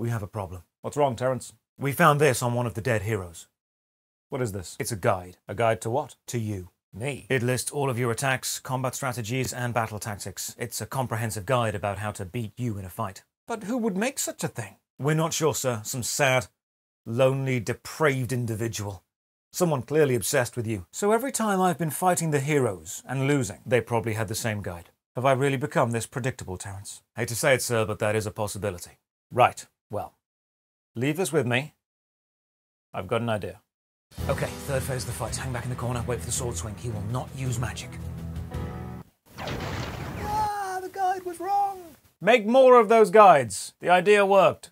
We have a problem. What's wrong, Terence? We found this on one of the dead heroes. What is this? It's a guide. A guide to what? To you. Me? It lists all of your attacks, combat strategies, and battle tactics. It's a comprehensive guide about how to beat you in a fight. But who would make such a thing? We're not sure, sir. Some sad, lonely, depraved individual. Someone clearly obsessed with you. So every time I've been fighting the heroes and losing, they probably had the same guide. Have I really become this predictable, Terence? Hate to say it, sir, but that is a possibility. Right. Well, leave this with me. I've got an idea. Okay, third phase of the fight. Hang back in the corner, wait for the sword swing. He will not use magic. Ah, the guide was wrong! Make more of those guides! The idea worked.